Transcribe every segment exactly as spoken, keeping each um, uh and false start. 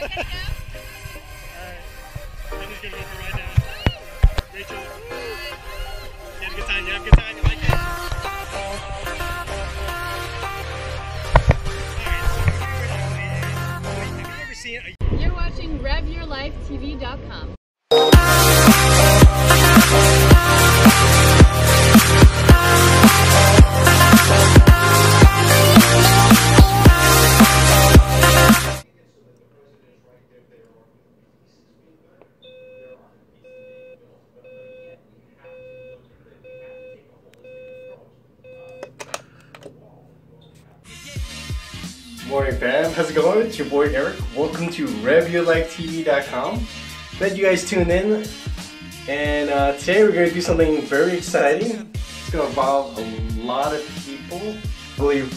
All right. I'm just going to go for a ride down. Rachel, you have a good time. You have a good time. You like it? All right. So here we are. Have you ever seen a... You're watching Rev Your Life T V dot com. Morning fam, how's it going? It's your boy Eric. Welcome to Rev Your Life T V dot com. Glad you guys tuned in. And uh, today we're going to do something very exciting. It's going to involve a lot of people, I believe,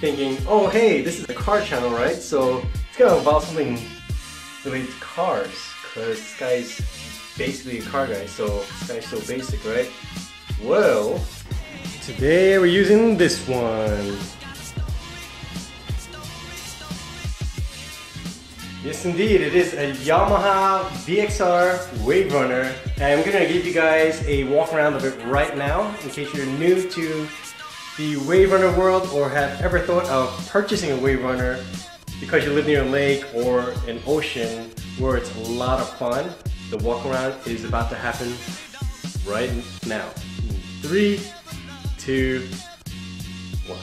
thinking, oh hey, this is a car channel, right? So it's going to involve something related to cars, because this guy's basically a car guy, so this guy's so basic, right? Well, today we're using this one. Yes indeed, it is a Yamaha V X R Wave Runner, and I'm going to give you guys a walk around of it right now in case you're new to the Wave Runner world or have ever thought of purchasing a Wave Runner because you live near a lake or an ocean where it's a lot of fun. The walk around is about to happen right now. Three, two, one.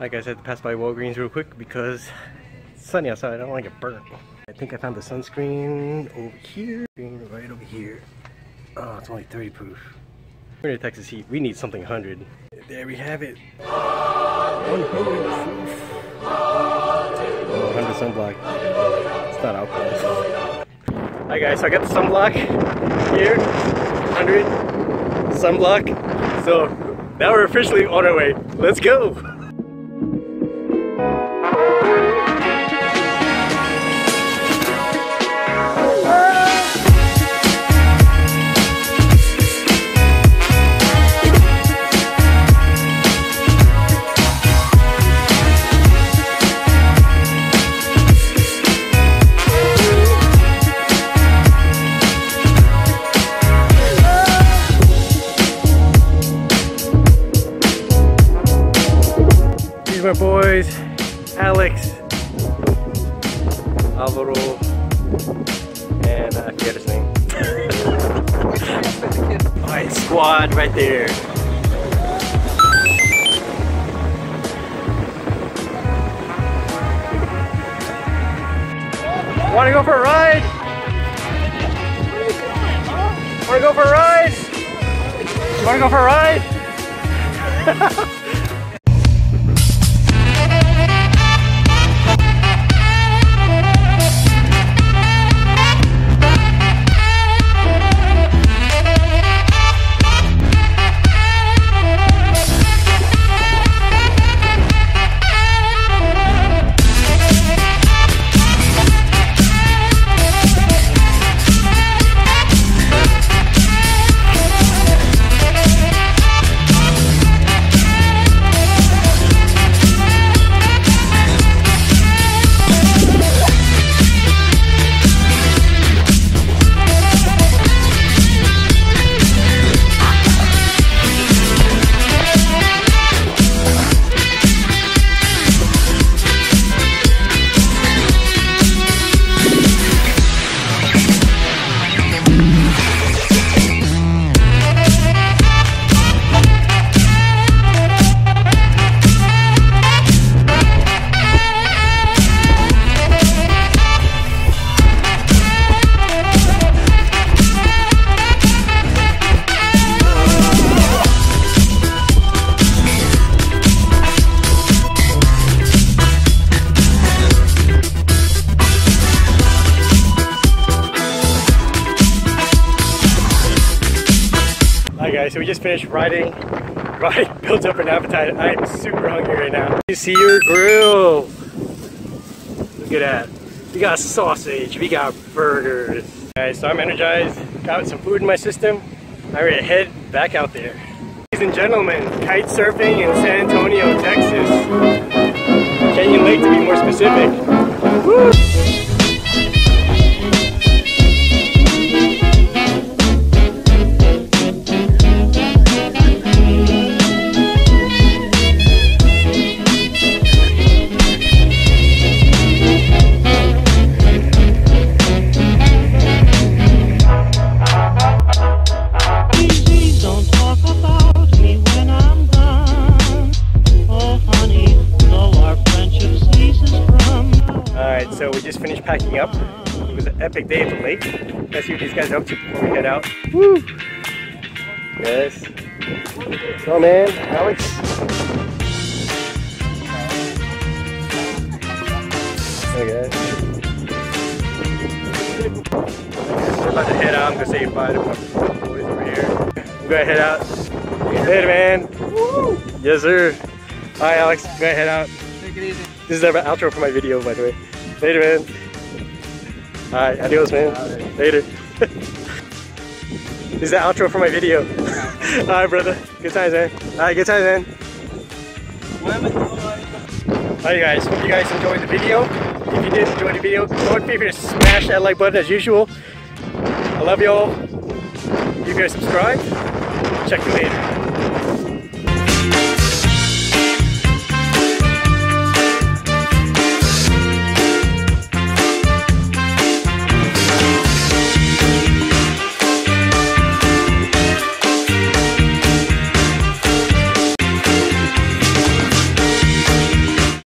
Like I said, to pass by Walgreens real quick because it's sunny outside. I don't want to get burnt. I think I found the sunscreen over here. Right over here. Oh, it's only thirty proof. We're in the Texas heat. We need something one hundred. There we have it. one hundred proof. Oh, one hundred sunblock. It's not alcohol. Alright guys, so I got the sunblock here. one hundred sunblock. So now we're officially on our way. Let's go. My boys, Alex, Alvaro, and I forget his name. Alright, squad right there. Wanna go for a ride? Wanna go for a ride? Wanna go for a ride? So we just finished riding, riding built up an appetite. I am super hungry right now. You see your grill. good at. We got sausage, we got burgers. Alright, so I'm energized, got some food in my system. I'm ready to head back out there. Ladies and gentlemen, kite surfing in San Antonio, Texas. Canyon Lake to be more specific. Woo! Packing up. It was an epic day at the lake. Let's see what these guys are up to before we head out. Woo! Yes. So man, Alex. Hey guys. We're about to head out. I'm gonna say goodbye to my boys over here. We're gonna head out. Later, man. Woo! Yes, sir. Alright, Alex. We're gonna head out. Take it easy. This is the outro for my video, by the way. Later, man. Alright, adios, man. Right. Later. This is the outro for my video. Alright, brother. Good times, man. Alright, good times, man. Alright, you guys. Hope you guys enjoyed the video. If you did enjoy the video, don't forget to smash that like button as usual. I love you all. You guys subscribe. Check you later.